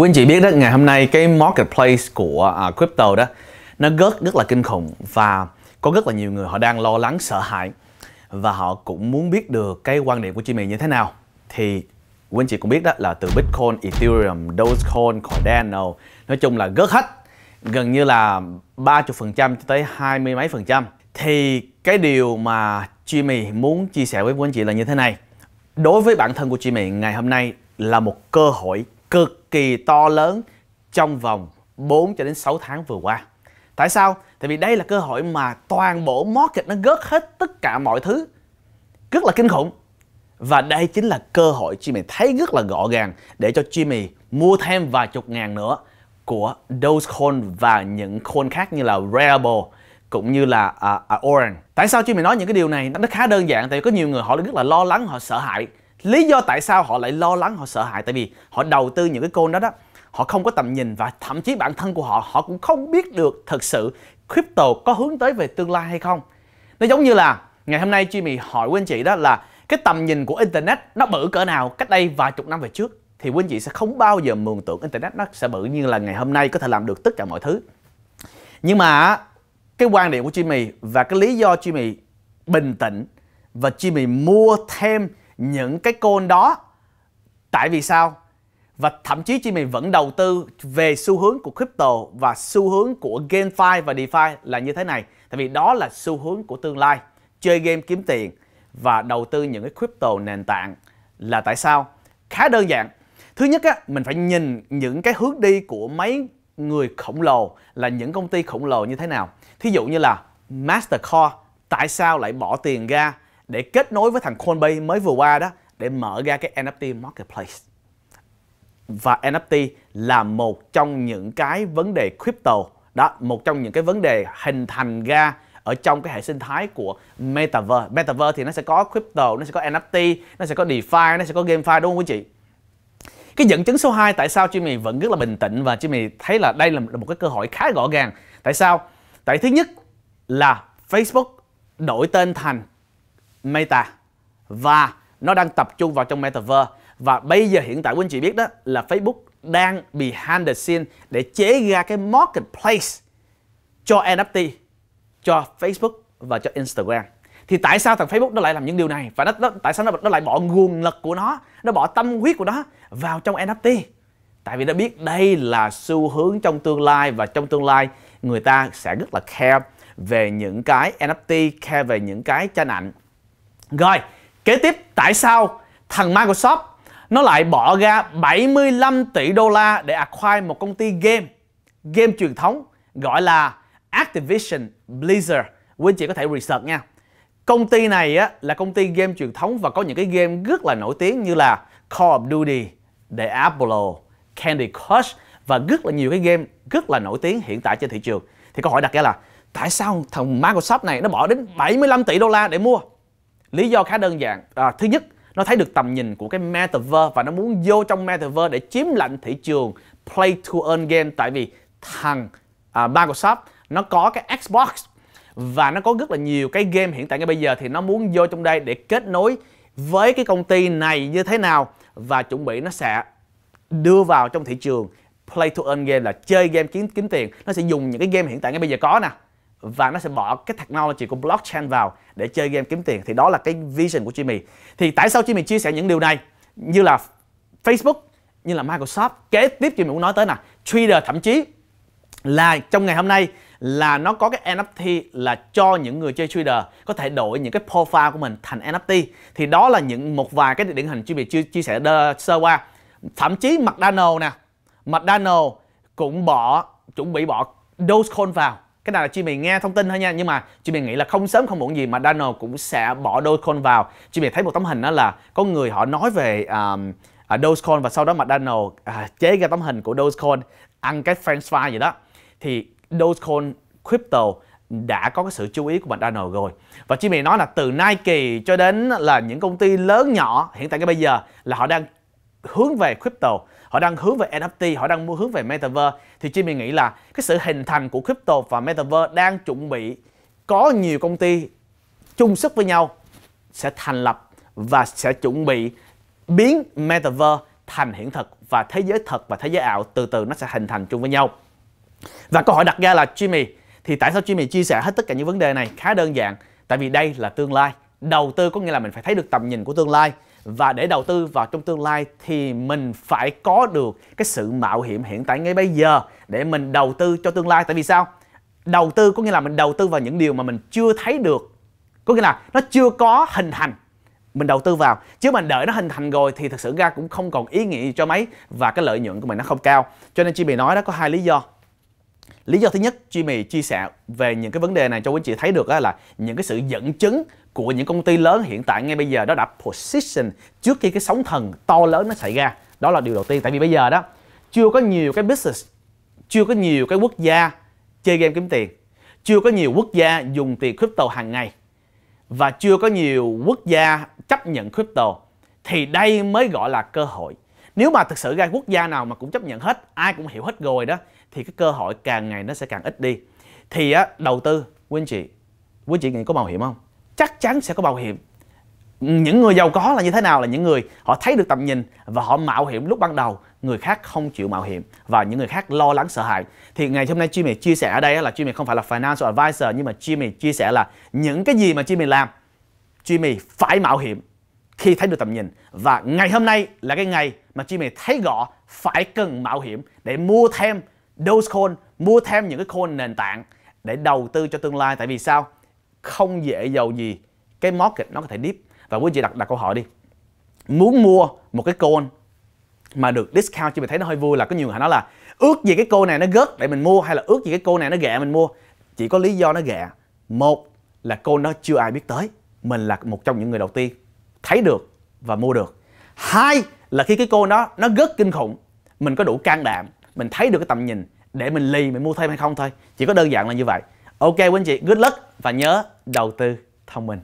Quý anh chị biết đó, ngày hôm nay cái marketplace của crypto đó nó rất là kinh khủng, và có rất là nhiều người họ đang lo lắng sợ hãi và họ cũng muốn biết được cái quan điểm của chị Mì như thế nào. Thì quý anh chị cũng biết đó là từ Bitcoin, Ethereum, Dogecoin, Cardano, nói chung là rất hết, gần như là 30% cho tới 20 mấy %. Thì cái điều mà chị Mì muốn chia sẻ với quý anh chị là như thế này. Đối với bản thân của chị Mì, ngày hôm nay là một cơ hội cực kỳ to lớn trong vòng 4 cho đến 6 tháng vừa qua. Tại sao? Tại vì đây là cơ hội mà toàn bộ market nó gớt hết tất cả mọi thứ, rất là kinh khủng. Và đây chính là cơ hội chị Mì thấy rất là rõ ràng để cho chị Mì mua thêm vài chục ngàn nữa của Dogecoin và những coin khác như là Reable cũng như là Orange. Tại sao chị Mì nói những cái điều này? Nó khá đơn giản, tại vì có nhiều người họ rất là lo lắng, họ sợ hãi. Lý do tại sao họ lại lo lắng, họ sợ hãi tại vì họ đầu tư những cái coin đó, họ không có tầm nhìn, và thậm chí bản thân của họ, họ cũng không biết được thực sự crypto có hướng tới về tương lai hay không. Nó giống như là ngày hôm nay chị Mì hỏi quý anh chị đó là cái tầm nhìn của internet nó bự cỡ nào cách đây vài chục năm về trước, thì quý anh chị sẽ không bao giờ mường tượng internet nó sẽ bự như là ngày hôm nay có thể làm được tất cả mọi thứ. Nhưng mà cái quan điểm của chị Mì và cái lý do chị Mì bình tĩnh và chị Mì mua thêm những cái coin đó tại vì sao, và thậm chí chị Mì vẫn đầu tư về xu hướng của crypto và xu hướng của GameFi và DeFi là như thế này. Tại vì đó là xu hướng của tương lai, chơi game kiếm tiền và đầu tư những cái crypto nền tảng. Là tại sao? Khá đơn giản. Thứ nhất á, mình phải nhìn những cái hướng đi của mấy người khổng lồ, là những công ty khổng lồ như thế nào. Thí dụ như là Mastercard, tại sao lại bỏ tiền ra để kết nối với thằng Coinbase mới vừa qua đó để mở ra cái NFT marketplace. Và NFT là một trong những cái vấn đề crypto đó, một trong những cái vấn đề hình thành ra ở trong cái hệ sinh thái của Metaverse. Metaverse thì nó sẽ có crypto, nó sẽ có NFT, nó sẽ có DeFi, nó sẽ có GameFi, đúng không quý chị? Cái dẫn chứng số 2 tại sao chị Mì vẫn rất là bình tĩnh và chị Mì thấy là đây là một cái cơ hội khá rõ ràng. Tại sao? Tại thứ nhất là Facebook đổi tên thành Meta và nó đang tập trung vào trong Metaverse. Và bây giờ hiện tại quý anh chị biết đó là Facebook đang behind the scene để chế ra cái marketplace cho NFT, cho Facebook và cho Instagram. Thì tại sao thằng Facebook nó lại làm những điều này? Và tại sao nó lại bỏ nguồn lực của nó bỏ tâm huyết của nó vào trong NFT? Tại vì nó biết đây là xu hướng trong tương lai, và trong tương lai người ta sẽ rất là care về những cái NFT, care về những cái tranh ảnh. Rồi, kế tiếp tại sao thằng Microsoft nó lại bỏ ra 75 tỷ đô la để acquire một công ty game truyền thống gọi là Activision Blizzard. Quý anh chị có thể research nha. Công ty này á, là công ty game truyền thống và có những cái game rất là nổi tiếng như là Call of Duty, Diablo, Candy Crush và rất là nhiều cái game rất là nổi tiếng hiện tại trên thị trường. Thì câu hỏi đặt ra là tại sao thằng Microsoft này nó bỏ đến 75 tỷ đô la để mua? Lý do khá đơn giản. Thứ nhất, nó thấy được tầm nhìn của cái Metaverse và nó muốn vô trong Metaverse để chiếm lĩnh thị trường Play to Earn game. Tại vì thằng Microsoft nó có cái Xbox và nó có rất là nhiều cái game hiện tại ngay bây giờ, thì nó muốn vô trong đây để kết nối với cái công ty này như thế nào và chuẩn bị nó sẽ đưa vào trong thị trường Play to Earn game, là chơi game kiếm tiền. Nó sẽ dùng những cái game hiện tại ngay bây giờ có nè, và nó sẽ bỏ cái technology của blockchain vào để chơi game kiếm tiền. Thì đó là cái vision của chị Mì. Thì tại sao chị Mì chia sẻ những điều này như là Facebook, như là Microsoft? Kế tiếp chị Mì cũng nói tới là Twitter, thậm chí là trong ngày hôm nay là nó có cái NFT là cho những người chơi Twitter có thể đổi những cái profile của mình thành NFT. Thì đó là những một vài cái điển hình chị Mì chia sẻ sơ qua. Thậm chí McDonald's nè, McDonald's cũng chuẩn bị bỏ Dogecoin vào. Cái này là chị Mì nghe thông tin thôi nha, nhưng mà chị Mì nghĩ là không sớm không muộn gì mà Dano cũng sẽ bỏ Dogecoin vào. Chị Mì thấy một tấm hình đó là có người họ nói về Dogecoin và sau đó mà Dano chế ra tấm hình của Dogecoin ăn cái french fry gì đó. Thì Dogecoin crypto đã có cái sự chú ý của bạn Dano rồi. Và chị Mì nói là từ Nike cho đến là những công ty lớn nhỏ hiện tại cái bây giờ là họ đang hướng về crypto, họ đang hướng về NFT, họ đang hướng về Metaverse. Thì chị Mì nghĩ là cái sự hình thành của crypto và Metaverse đang chuẩn bị có nhiều công ty chung sức với nhau sẽ thành lập và sẽ chuẩn bị biến Metaverse thành hiện thực và thế giới thật và thế giới ảo từ từ nó sẽ hình thành chung với nhau. Và câu hỏi đặt ra là Jimmy, thì tại sao Jimmy chia sẻ hết tất cả những vấn đề này? Khá đơn giản, tại vì đây là tương lai. Đầu tư có nghĩa là mình phải thấy được tầm nhìn của tương lai, và để đầu tư vào trong tương lai thì mình phải có được cái sự mạo hiểm hiện tại ngay bây giờ để mình đầu tư cho tương lai. Tại vì sao? Đầu tư có nghĩa là mình đầu tư vào những điều mà mình chưa thấy được, có nghĩa là nó chưa có hình thành, mình đầu tư vào. Chứ mình đợi nó hình thành rồi thì thật sự ra cũng không còn ý nghĩa gì cho mấy, và cái lợi nhuận của mình nó không cao. Cho nên Jimmy nói đó có hai lý do. Lý do thứ nhất, Jimmy chia sẻ về những cái vấn đề này cho quý chị thấy được là những cái sự dẫn chứng của những công ty lớn hiện tại ngay bây giờ đó đã position trước khi cái sóng thần to lớn nó xảy ra. Đó là điều đầu tiên. Tại vì bây giờ đó chưa có nhiều cái business, chưa có nhiều cái quốc gia chơi game kiếm tiền, chưa có nhiều quốc gia dùng tiền crypto hàng ngày, và chưa có nhiều quốc gia chấp nhận crypto, thì đây mới gọi là cơ hội. Nếu mà thực sự ra quốc gia nào mà cũng chấp nhận hết, ai cũng hiểu hết rồi đó, thì cái cơ hội càng ngày nó sẽ càng ít đi. Thì á, đầu tư, quý anh chị nghĩ có mạo hiểm không? Chắc chắn sẽ có mạo hiểm. Những người giàu có là như thế nào? Là những người họ thấy được tầm nhìn và họ mạo hiểm lúc ban đầu. Người khác không chịu mạo hiểm và những người khác lo lắng sợ hãi. Thì ngày hôm nay Jimmy chia sẻ ở đây là Jimmy không phải là financial advisor, nhưng mà Jimmy chia sẻ là những cái gì mà Jimmy làm, Jimmy phải mạo hiểm khi thấy được tầm nhìn. Và ngày hôm nay là cái ngày mà Jimmy thấy rõ phải cần mạo hiểm để mua thêm Dogecoin, mua thêm những cái coin nền tảng để đầu tư cho tương lai. Tại vì sao? Không dễ giàu gì cái market nó có thể dip. Và quý chị đặt câu hỏi đi, muốn mua một cái coin mà được discount, chị mình thấy nó hơi vui, là có nhiều người nói là ước gì cái coin này nó gớt để mình mua, hay là ước gì cái coin này nó ghẹ mình mua. Chỉ có lý do nó ghẹ. Một là coin đó chưa ai biết tới, mình là một trong những người đầu tiên thấy được và mua được. Hai là khi cái coin đó nó gớt kinh khủng, mình có đủ can đảm, mình thấy được cái tầm nhìn để mình lì mình mua thêm hay không thôi. Chỉ có đơn giản là như vậy. Ok quý anh chị, good luck và nhớ đầu tư thông minh.